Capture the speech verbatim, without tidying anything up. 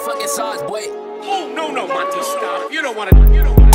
motherfucking sauce, boy. Oh, no, no, Monty, stop. You don't wanna, you don't wanna.